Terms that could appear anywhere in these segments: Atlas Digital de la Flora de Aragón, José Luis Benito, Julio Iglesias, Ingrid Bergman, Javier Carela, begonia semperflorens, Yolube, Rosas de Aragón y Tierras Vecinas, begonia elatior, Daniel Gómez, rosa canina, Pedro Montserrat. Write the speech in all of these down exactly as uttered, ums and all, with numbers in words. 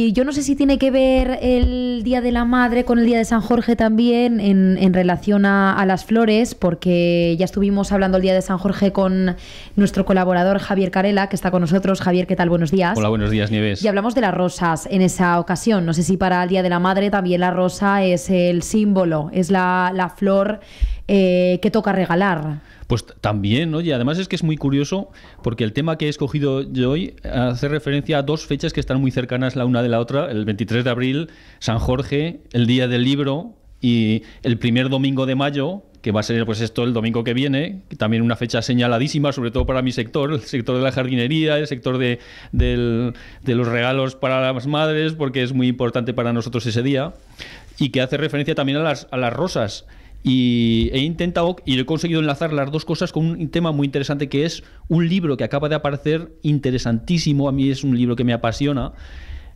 Y yo no sé si tiene que ver el Día de la Madre con el Día de San Jorge también en, en relación a, a las flores, porque ya estuvimos hablando el Día de San Jorge con nuestro colaborador Javier Carela, que está con nosotros. Javier, ¿qué tal? Buenos días. Hola, buenos días, Nieves. Y hablamos de las rosas en esa ocasión. No sé si para el Día de la Madre también la rosa es el símbolo, es la, la flor eh, que toca regalar. Pues también, oye, además es que es muy curioso porque el tema que he escogido yo hoy hace referencia a dos fechas que están muy cercanas la una de la otra, el veintitrés de abril, San Jorge, el Día del Libro, y el primer domingo de mayo, que va a ser pues esto el domingo que viene, también una fecha señaladísima, sobre todo para mi sector, el sector de la jardinería, el sector de, del, de los regalos para las madres, porque es muy importante para nosotros ese día, y que hace referencia también a las, a las rosas. Y he intentado y he conseguido enlazar las dos cosas con un tema muy interesante, que es un libro que acaba de aparecer, interesantísimo. A mí es un libro que me apasiona.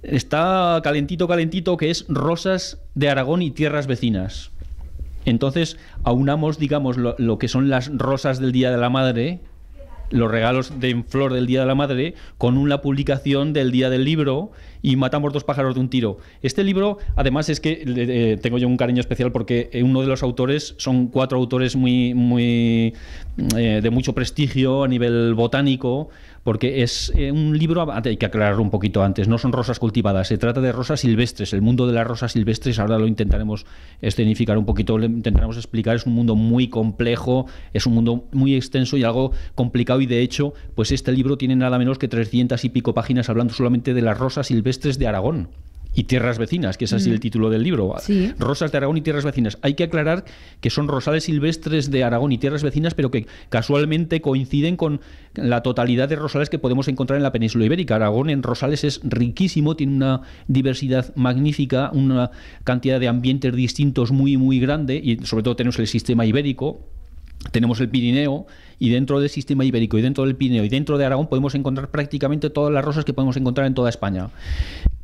Está calentito, calentito, que es Rosas de Aragón y Tierras Vecinas. Entonces, aunamos, digamos, lo, lo que son las rosas del Día de la Madre, los regalos de flor del Día de la Madre, con una publicación del Día del Libro, y matamos dos pájaros de un tiro. Este libro, además, es que eh, tengo yo un cariño especial porque uno de los autores, son cuatro autores muy, muy eh, de mucho prestigio a nivel botánico, porque es eh, un libro, hay que aclararlo un poquito antes, no son rosas cultivadas, se trata de rosas silvestres, el mundo de las rosas silvestres, ahora lo intentaremos escenificar un poquito, lo intentaremos explicar, es un mundo muy complejo, es un mundo muy extenso y algo complicado, y de hecho, pues este libro tiene nada menos que trescientas y pico páginas hablando solamente de las rosas silvestres de Aragón y Tierras Vecinas, que es así mm. el título del libro. Sí. Rosas de Aragón y Tierras Vecinas. Hay que aclarar que son rosales silvestres de Aragón y Tierras Vecinas, pero que casualmente coinciden con la totalidad de rosales que podemos encontrar en la península ibérica. Aragón en rosales es riquísimo, tiene una diversidad magnífica, una cantidad de ambientes distintos muy, muy grande, y sobre todo tenemos el sistema ibérico, tenemos el Pirineo, y dentro del sistema ibérico, y dentro del Pirineo, y dentro de Aragón podemos encontrar prácticamente todas las rosas que podemos encontrar en toda España.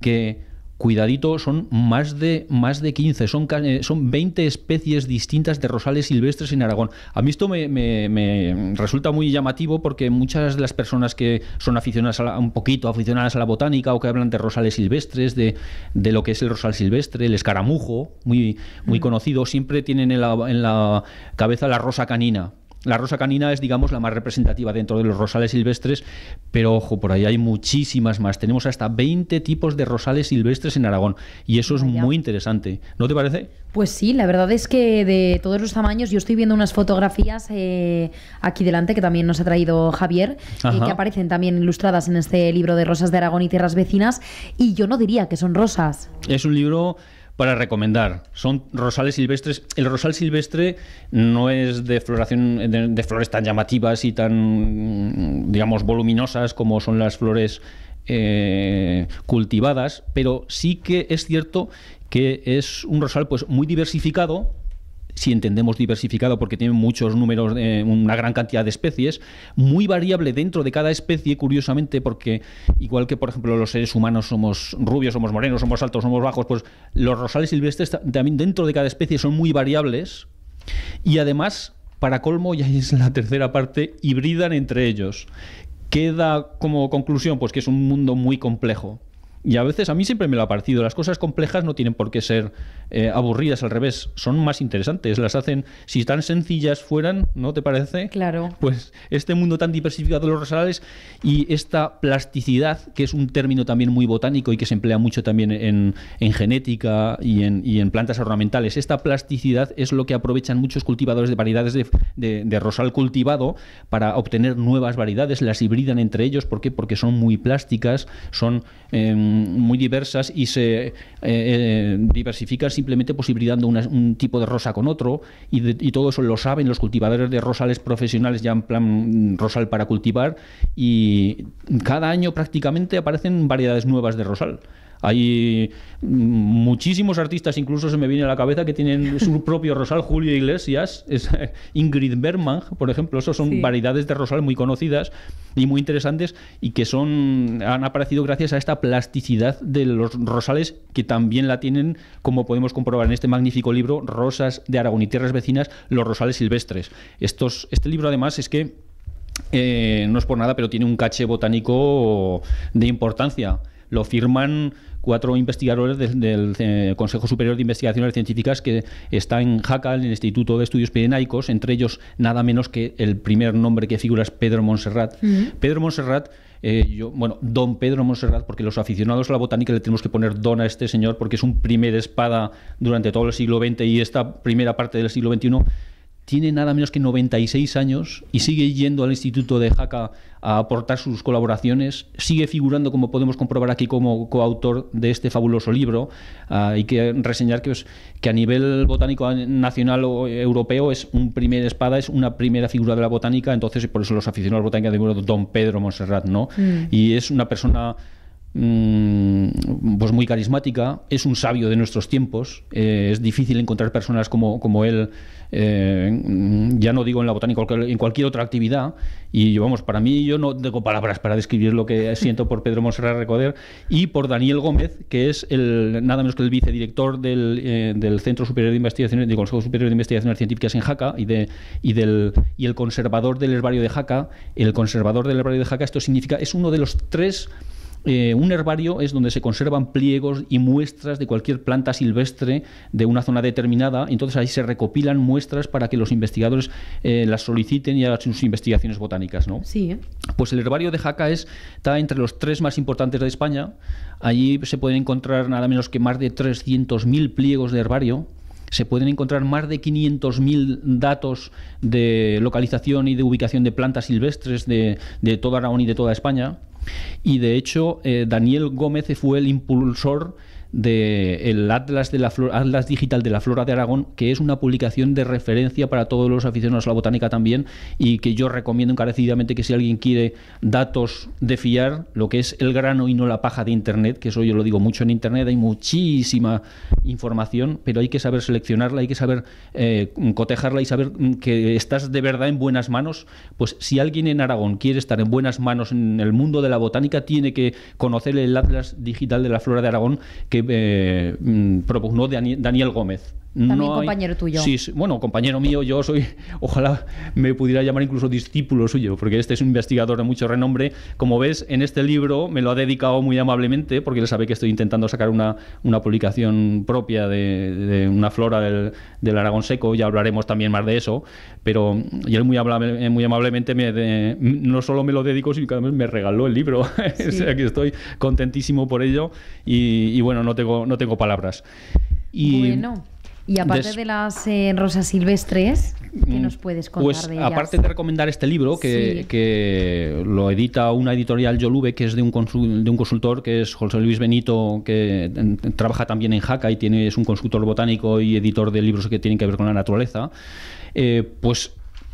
Que... cuidadito, son más de, más de quince, son, son veinte especies distintas de rosales silvestres en Aragón. A mí esto me, me, me resulta muy llamativo porque muchas de las personas que son aficionadas a la, un poquito aficionadas a la botánica o que hablan de rosales silvestres, de, de lo que es el rosal silvestre, el escaramujo, muy, muy conocido, siempre tienen en la, en la cabeza la rosa canina. La rosa canina es, digamos, la más representativa dentro de los rosales silvestres, pero ojo, por ahí hay muchísimas más. Tenemos hasta veinte tipos de rosales silvestres en Aragón y eso es muy interesante. ¿No te parece? Pues sí, la verdad es que de todos los tamaños, yo estoy viendo unas fotografías eh, aquí delante que también nos ha traído Javier, eh, que aparecen también ilustradas en este libro de Rosas de Aragón y Tierras Vecinas, y yo no diría que son rosas. Es un libro... para recomendar. Son rosales silvestres. El rosal silvestre no es de floración de, de flores tan llamativas y tan, digamos, voluminosas como son las flores eh, cultivadas, pero sí que es cierto que es un rosal pues muy diversificado, si entendemos diversificado, porque tiene muchos números, eh, una gran cantidad de especies, muy variable dentro de cada especie, curiosamente, porque igual que, por ejemplo, los seres humanos somos rubios, somos morenos, somos altos, somos bajos, pues los rosales silvestres también dentro de cada especie son muy variables y además, para colmo, y ahí es la tercera parte, hibridan entre ellos. Queda como conclusión pues que es un mundo muy complejo. Y a veces a mí siempre me lo ha parecido, las cosas complejas no tienen por qué ser eh, aburridas, al revés, son más interesantes, las hacen, si tan sencillas fueran, ¿no te parece? Claro. Pues este mundo tan diversificado de los rosales y esta plasticidad, que es un término también muy botánico y que se emplea mucho también en, en genética y en, y en plantas ornamentales, esta plasticidad es lo que aprovechan muchos cultivadores de variedades de, de, de rosal cultivado para obtener nuevas variedades, las hibridan entre ellos, ¿por qué? Porque son muy plásticas, son... Eh, muy diversas y se eh, eh, diversifican simplemente posibilitando una, un tipo de rosa con otro y, de, y todo eso lo saben los cultivadores de rosales profesionales ya en plan rosal para cultivar, y cada año prácticamente aparecen variedades nuevas de rosal. Hay muchísimos artistas, incluso se me viene a la cabeza, que tienen su propio rosal, Julio Iglesias, es, Ingrid Bergman, por ejemplo, esos son sí. variedades de rosal muy conocidas y muy interesantes y que son, han aparecido gracias a esta plasticidad de los rosales, que también la tienen, como podemos comprobar en este magnífico libro, Rosas de Aragón y Tierras Vecinas, los rosales silvestres. Estos, este libro además es que, eh, no es por nada, pero tiene un caché botánico de importancia. lo firman cuatro investigadores de, del eh, Consejo Superior de Investigaciones Científicas que está en Jaca, en el Instituto de Estudios Pirenaicos, entre ellos nada menos que el primer nombre que figura es Pedro Montserrat. Uh-huh. Pedro Montserrat, eh, yo, bueno, don Pedro Montserrat, porque los aficionados a la botánica le tenemos que poner don a este señor porque es un primer espada durante todo el siglo veinte y esta primera parte del siglo veintiuno, tiene nada menos que noventa y seis años y sigue yendo al Instituto de Jaca a aportar sus colaboraciones, sigue figurando, como podemos comprobar aquí, como coautor de este fabuloso libro. Hay uh, que reseñar que, pues, que a nivel botánico nacional o europeo es un primer espada, es una primera figura de la botánica, entonces por eso los aficionados botánicos de don Pedro Montserrat, ¿no? Mm. Y es una persona pues muy carismática, es un sabio de nuestros tiempos, eh, es difícil encontrar personas como, como él, eh, ya no digo en la botánica, en cualquier otra actividad, y vamos, para mí yo no tengo palabras para describir lo que siento por Pedro Montserrat Recoder y por Daniel Gómez, que es el, nada menos que el vicedirector del, eh, del Centro Superior de Investigaciones, del Consejo Superior de Investigaciones Científicas en Jaca y, de, y, del, y el conservador del herbario de Jaca. El conservador del herbario de Jaca, esto significa, es uno de los tres. Eh, un herbario es donde se conservan pliegos y muestras de cualquier planta silvestre de una zona determinada, entonces ahí se recopilan muestras para que los investigadores eh, las soliciten y hagan sus investigaciones botánicas, ¿no? Sí, ¿eh? Pues el herbario de Jaca es, está entre los tres más importantes de España. Allí se pueden encontrar nada menos que más de trescientos mil pliegos de herbario. Se pueden encontrar más de quinientos mil datos de localización y de ubicación de plantas silvestres de, de todo Aragón y de toda España. Y de hecho, eh, Daniel Gómez fue el impulsor del Atlas, de la Flora, Atlas Digital de la Flora de Aragón, que es una publicación de referencia para todos los aficionados a la botánica también, y que yo recomiendo encarecidamente que si alguien quiere datos de fiar, lo que es el grano y no la paja de Internet, que eso yo lo digo mucho en Internet, hay muchísima información, pero hay que saber seleccionarla, hay que saber eh, cotejarla y saber que estás de verdad en buenas manos. Pues si alguien en Aragón quiere estar en buenas manos en el mundo de la botánica, tiene que conocer el Atlas Digital de la Flora de Aragón, que Eh, propugnó Daniel Gómez. También no compañero hay... tuyo. Sí, sí, bueno, compañero mío, yo soy, ojalá me pudiera llamar incluso discípulo suyo, porque este es un investigador de mucho renombre. Como ves, en este libro me lo ha dedicado muy amablemente, porque él sabe que estoy intentando sacar una, una publicación propia de, de una flora del, del Aragón seco, ya hablaremos también más de eso, pero y él muy, amable, muy amablemente me de, no solo me lo dedicó, sino que además me regaló el libro. Sí. O sea que estoy contentísimo por ello y, y bueno, no tengo, no tengo palabras. Y, bueno. Y aparte Des... de las eh, rosas silvestres, ¿qué nos puedes contar pues, de ellas? Aparte de recomendar este libro, que, sí. que lo edita una editorial Yolube, que es de un, consul, de un consultor, que es José Luis Benito, que en, trabaja también en Jaca y tiene, es un consultor botánico y editor de libros que tienen que ver con la naturaleza, eh, pues...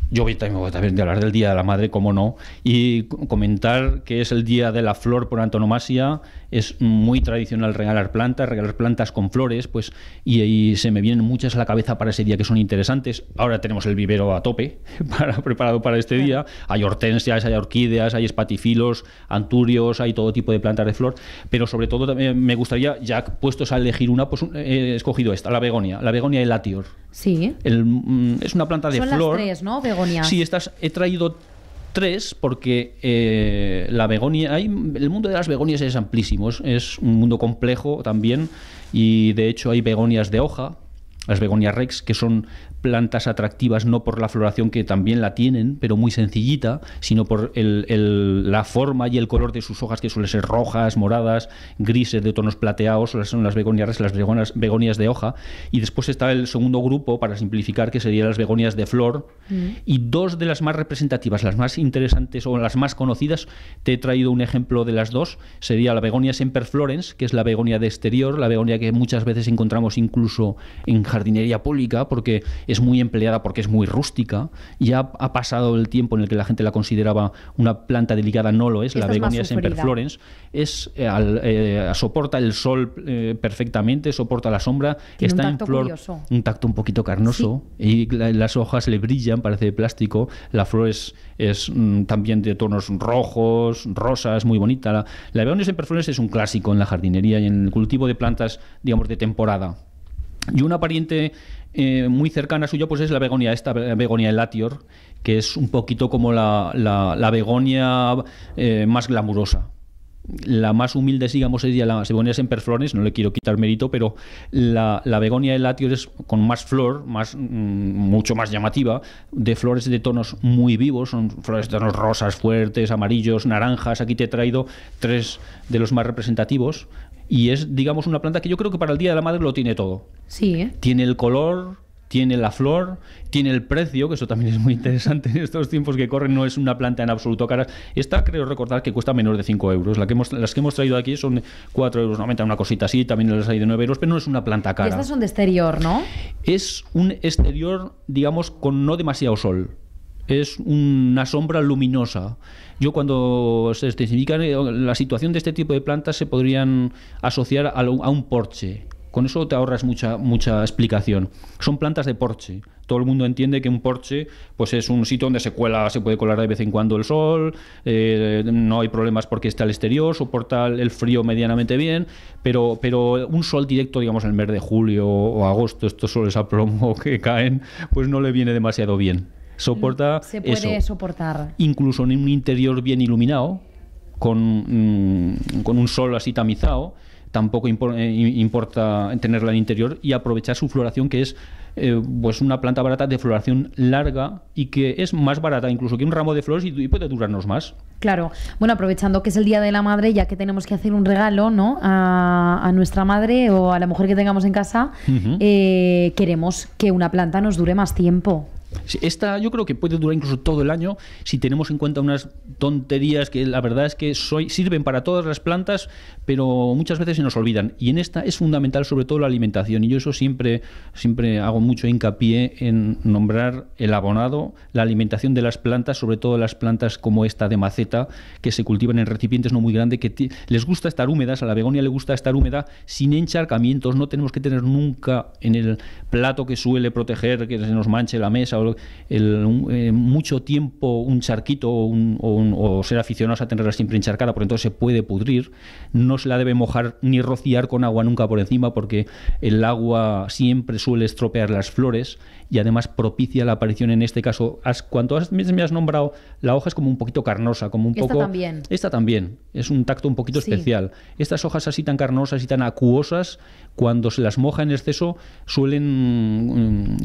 Yo voy también, también de hablar del Día de la Madre, como no, y comentar que es el Día de la Flor por antonomasia. Es muy tradicional regalar plantas, regalar plantas con flores, pues y, y se me vienen muchas a la cabeza para ese día que son interesantes. Ahora tenemos el vivero a tope para, preparado para este día. Hay hortensias, hay orquídeas, hay espatifilos, anturios, hay todo tipo de plantas de flor, pero sobre todo también me gustaría, ya puestos a elegir una, pues he escogido esta, la begonia, la begonia elatior. Sí. El, es una planta de son flor. Las tres, ¿no? Sí, estas he traído tres porque eh, la begonia, hay, el mundo de las begonias es amplísimo, es, es un mundo complejo también y de hecho hay begonias de hoja, las begonias rex, que son plantas atractivas no por la floración, que también la tienen, pero muy sencillita, sino por el, el, la forma y el color de sus hojas, que suelen ser rojas, moradas, grises, de tonos plateados. Son las begonias rex, las begonias, begonias de hoja. Y después está el segundo grupo, para simplificar, que serían las begonias de flor. Mm. Y dos de las más representativas, las más interesantes o las más conocidas, te he traído un ejemplo de las dos, sería la begonia semperflorens, que es la begonia de exterior, la begonia que muchas veces encontramos incluso en jardinería pública, porque es muy empleada, porque es muy rústica. Ya ha pasado el tiempo en el que la gente la consideraba una planta delicada, no lo es. Esta la begonia semperflorens es, eh, al, eh, soporta el sol eh, perfectamente, soporta la sombra. Tiene está en flor, curioso. Un tacto un poquito carnoso, sí. Y la, las hojas le brillan, parece de plástico. La flor es, es mm, también de tonos rojos, rosas, muy bonita. La, la begonia semperflorens es un clásico en la jardinería y en el cultivo de plantas, digamos, de temporada. Y una pariente eh, muy cercana suya pues es la begonia, esta begonia elatior, que es un poquito como la, la, la begonia eh, más glamurosa. la más humilde, digamos, sería la begonia semperflorens, no le quiero quitar mérito, pero la, la begonia de Latios es con más flor, más, mucho más llamativa, de flores de tonos muy vivos, son flores de tonos rosas fuertes, amarillos, naranjas. Aquí te he traído tres de los más representativos y es, digamos, una planta que yo creo que para el Día de la Madre lo tiene todo. Sí, ¿eh? Tiene el color, tiene la flor, tiene el precio, que eso también es muy interesante en estos tiempos que corren, no es una planta en absoluto cara. Esta creo recordar que cuesta menos de cinco euros. La que hemos, las que hemos traído aquí son cuatro euros noventa, una cosita así, también las hay de nueve euros, pero no es una planta cara. Y estas son de exterior, ¿no? Es un exterior, digamos, con no demasiado sol. Es una sombra luminosa. Yo cuando se especifica la situación de este tipo de plantas se podrían asociar a, lo, a un porche. Con eso te ahorras mucha, mucha explicación. Son plantas de porche. Todo el mundo entiende que un porche pues es un sitio donde se cuela, se puede colar de vez en cuando el sol, eh, no hay problemas porque está al exterior, soporta el frío medianamente bien, pero, pero un sol directo, digamos, en el mes de julio o agosto, estos soles a plomo que caen, pues no le viene demasiado bien. Soporta Se puede eso. soportar. Incluso en un interior bien iluminado, con, mmm, con un sol así tamizado, tampoco importa tenerla en interior y aprovechar su floración, que es eh, pues una planta barata de floración larga y que es más barata incluso que un ramo de flores y, y puede durarnos más. Claro. Bueno, aprovechando que es el Día de la Madre, ya que tenemos que hacer un regalo, ¿no?, a, a nuestra madre o a la mujer que tengamos en casa, uh-huh. eh, queremos que una planta nos dure más tiempo. Esta yo creo que puede durar incluso todo el año si tenemos en cuenta unas tonterías que la verdad es que soy, sirven para todas las plantas, pero muchas veces se nos olvidan. Y en esta es fundamental sobre todo la alimentación. Y yo eso siempre, siempre hago mucho hincapié en nombrar el abonado, la alimentación de las plantas, sobre todo las plantas como esta de maceta, que se cultivan en recipientes no muy grandes, que les gusta estar húmedas, a la begonia le gusta estar húmeda, sin encharcamientos. No tenemos que tener nunca en el plato que suele proteger, que se nos manche la mesa, El, eh, mucho tiempo un charquito o, un, o, un, o ser aficionados a tenerla siempre encharcada, porque entonces se puede pudrir. No se la debe mojar ni rociar con agua nunca por encima, porque el agua siempre suele estropear las flores y además propicia la aparición, en este caso, as, cuanto has, me has nombrado, la hoja es como un poquito carnosa, como un esta poco... también. Esta también, es un tacto un poquito sí. especial. Estas hojas así tan carnosas y tan acuosas, cuando se las moja en exceso suelen mm,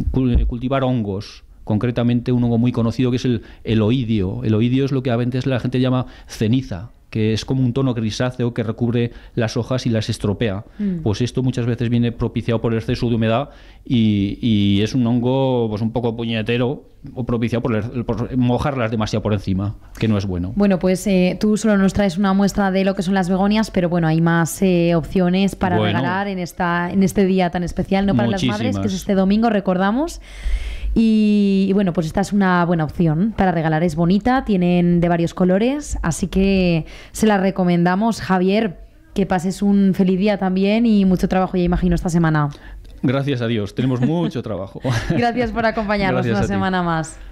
cultivar hongos. Concretamente un hongo muy conocido que es el, el oidio. El oidio es lo que a veces la gente llama ceniza, que es como un tono grisáceo que recubre las hojas y las estropea. Mm. Pues esto muchas veces viene propiciado por el exceso de humedad y, y es un hongo pues un poco puñetero, o propiciado por, el, por mojarlas demasiado por encima, que no es bueno. Bueno, pues eh, tú solo nos traes una muestra de lo que son las begonias, pero bueno, hay más eh, opciones para bueno, regalar en, esta, en este día tan especial, no para muchísimas. Las madres, que es este domingo, recordamos. Y, y bueno, pues esta es una buena opción para regalar, es bonita, tienen de varios colores, así que se la recomendamos. Javier, que pases un feliz día también y mucho trabajo, ya imagino, esta semana. Gracias a Dios, tenemos mucho trabajo. Gracias por acompañarnos. Gracias una semana más.